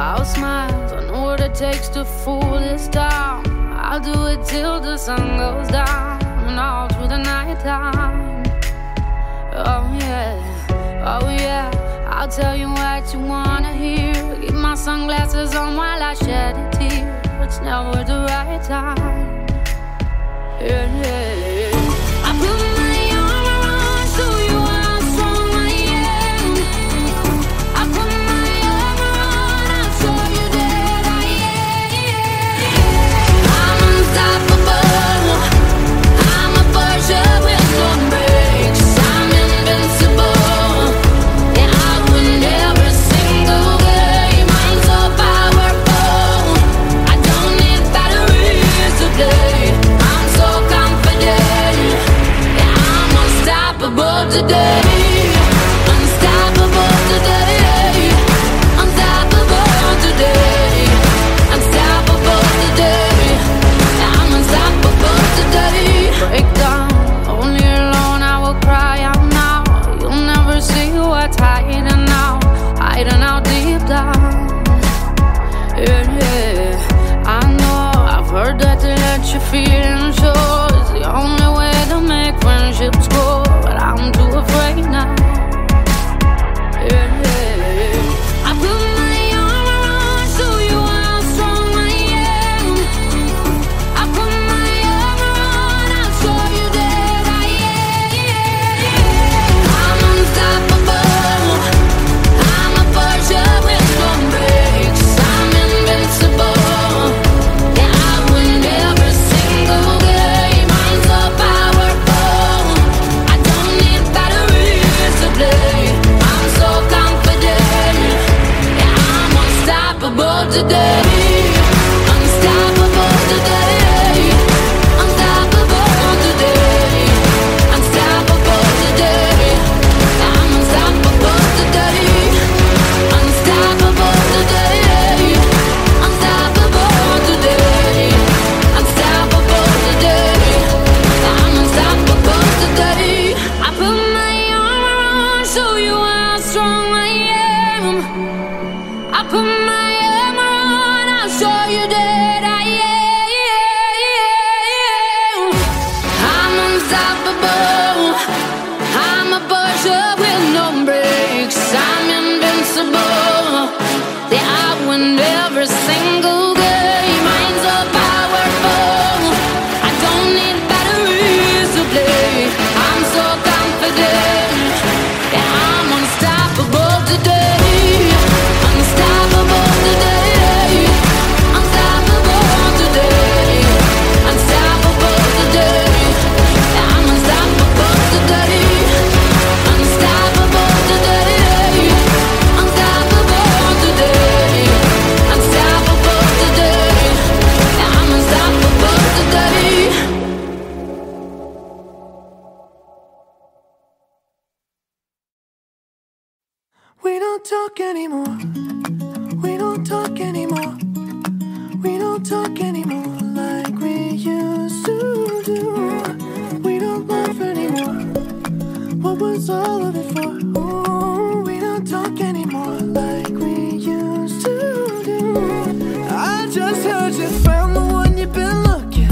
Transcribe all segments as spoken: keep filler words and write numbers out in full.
I'll smile, I know what it takes to fool this town. I'll do it till the sun goes down and all through the night time. Oh yeah, oh yeah, I'll tell you what you wanna hear. Keep my sunglasses on while I shed a tear. It's never the right time. Yeah, yeah, yeah. Feeling sure is the only way to make friendships grow, but I'm too afraid now. Yeah, yeah, yeah. I put my arm around, show you how strong I am. I put my arm around, I'll show you that I am. Yeah. I'm unstoppable. I'm a virgin with no breaks. I'm invincible. Today, unstoppable today, unstoppable today, unstoppable today, I'm unstoppable today, unstoppable today, unstoppable today, unstoppable today, I'm unstoppable today. I put my arm around, show you how strong I am. I put my show you that I am. I'm unstoppable. I'm a virgin with no breaks. I'm invincible. Yeah, I win every single game. Minds are powerful. I don't need batteries to play. I'm so confident. Yeah, I'm unstoppable today. We don't talk anymore. We don't talk anymore. We don't talk anymore like we used to do. We don't laugh anymore. What was all of it for? Ooh, we don't talk anymore like we used to do. I just heard you found the one you've been looking.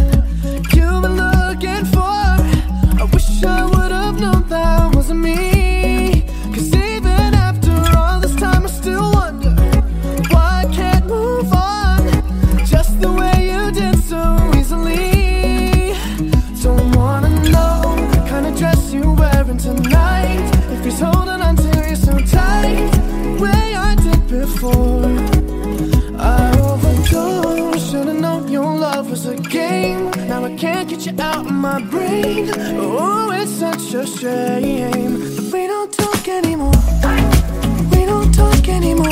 You've been looking for. I wish I would have known that wasn't me. You out of my brain. Oh, it's such a shame. We don't talk anymore. We don't talk anymore.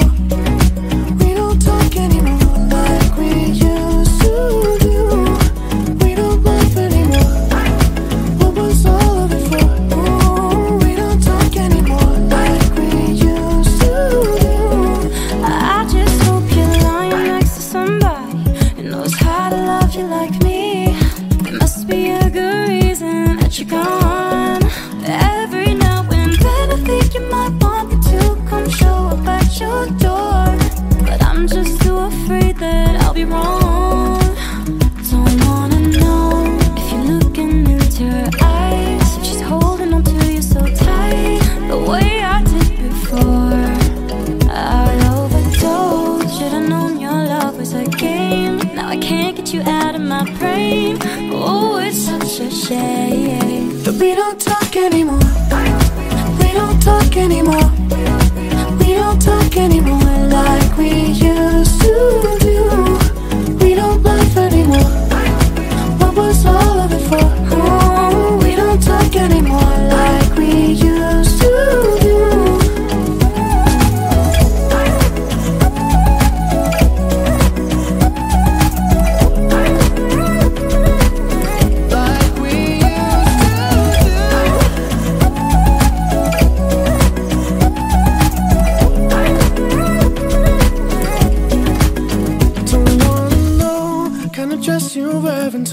We don't talk anymore like we used to do. We don't laugh anymore. What was all of it for? Oh, we don't talk anymore like we used to do. I just hope you're lying next to somebody who knows how to love you like me. Be a good reason that you're gone. Every now and then I think you might. you out of my brain. Oh, it's such a shame that we don't talk anymore. We don't talk anymore. We don't talk anymore like we used to do. We don't laugh anymore. What was all of it for? Oh, we don't talk anymore like we used to do.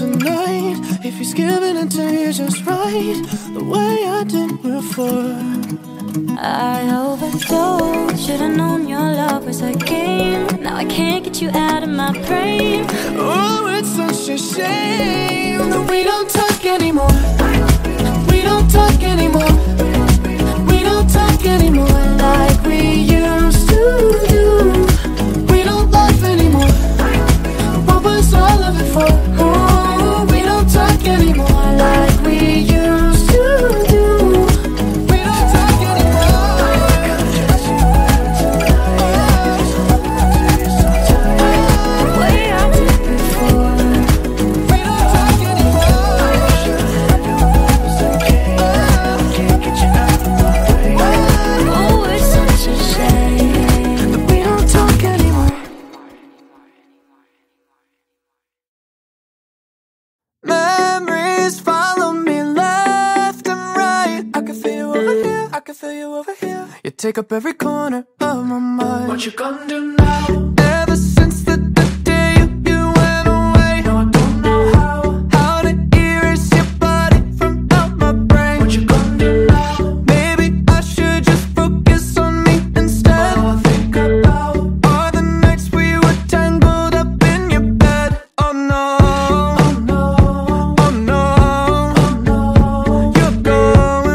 Tonight, if he's giving it to you just right, the way I did before, I overdosed. Should've known your love was a game. Now I can't get you out of my brain. Oh, it's such a shame that we don't talk anymore. We don't talk anymore. We don't talk anymore like we used to do. We don't laugh anymore. What was all of it for? Anymore like we used to do. We don't talk anymore. The way I did before. We don't talk anymore. Can't get you out of my brain. Oh, it's such a shame that we don't talk anymore. Feel you over here. You take up every corner of my mind. What you gonna do now? Ever since the, the day you, you went away, now I don't know how how to erase your body from out my brain. What you gonna do now? Maybe I should just focus on me instead. All I think about are the nights we were tangled up in your bed. Oh no, oh no, oh no, oh no. You're gone.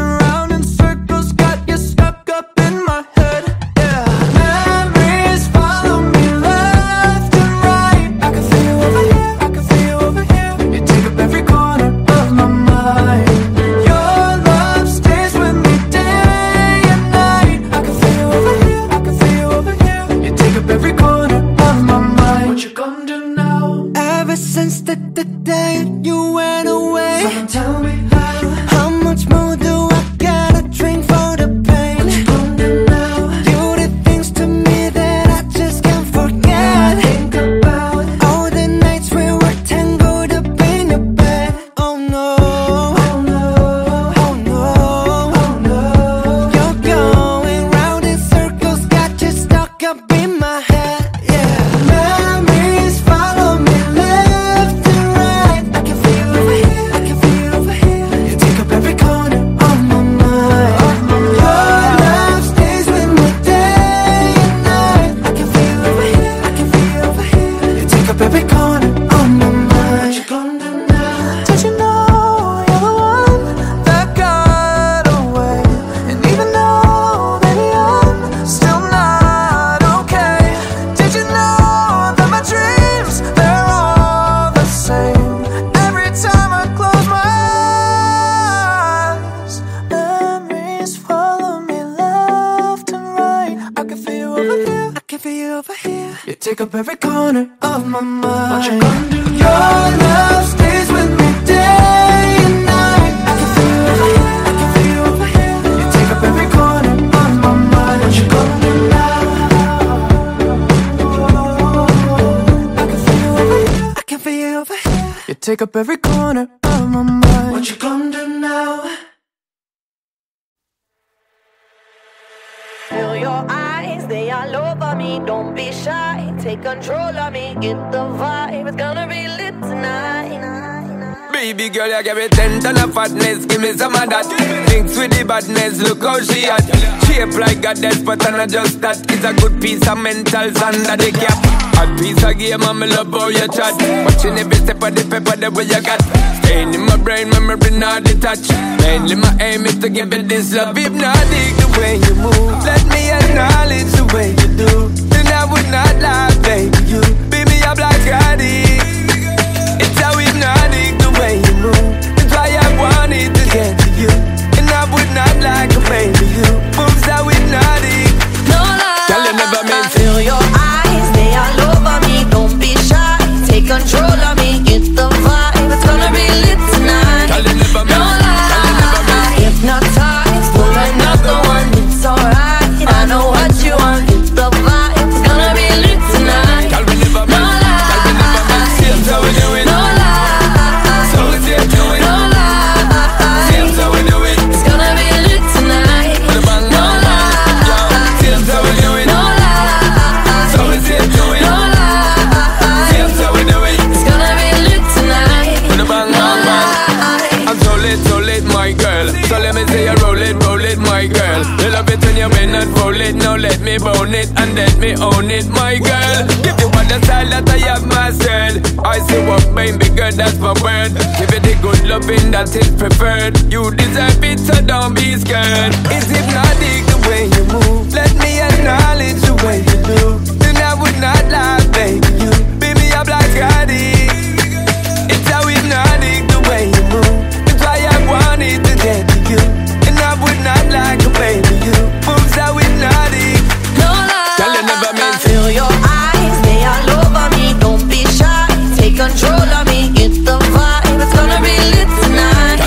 Take up every corner of my mind. What you gonna do now? Feel your eyes, they all over me. Don't be shy, take control of me. Get the vibe, it's gonna be lit tonight. Baby girl, you give me ten ton of fatness. Give me some of that. Thinks with the badness, look how she at. Shape like a death, but I'm not just that. It's a good piece of mental sand that they cap. Hot piece of game and me love how you chat. Watching every step of the paper the way you got. Staying in my brain, memory not detached. Mainly my aim is to give you this love. If not dig the way you move, let me acknowledge the way you do. Then I would not lie, baby, you beat me up like I did. me bone it and let me own it, my girl. Give you all the style that I have myself. I see what mine bigger, that's my word. Give you the good loving that is preferred. You deserve it, so don't be scared. It's hypnotic the way you move. Let me acknowledge the way you do. Then I would not lie, baby. You beat me up like I did. It's how hypnotic the way you move. That's why I wanted to get to you. And I would not lie, baby. You moves how hypnotic. Control of me, get the vibe. It's gonna be lit tonight.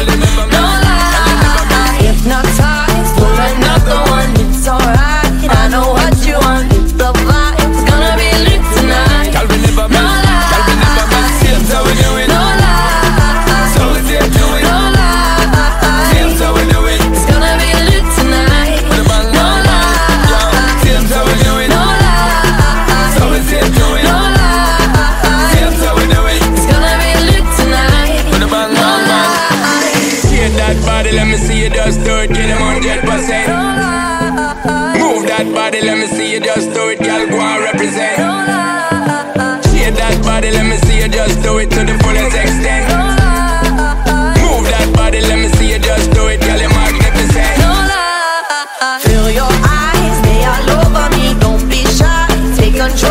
No lie, hypnotized for another one. It's alright, I know what you want. It's the vibe. It's gonna be lit tonight. No lie, no lie, it's gonna be lit tonight. No lie, no lie, no lie. Let me see you just do it, get him one hundred percent. Move that body, let me see you just do it, girl, go and represent. Shake that body, let me see you just do it to the fullest extent. Move that body, let me see you just do it, girl, you're magnificent. Feel your eyes, they all over me, don't be shy, take control.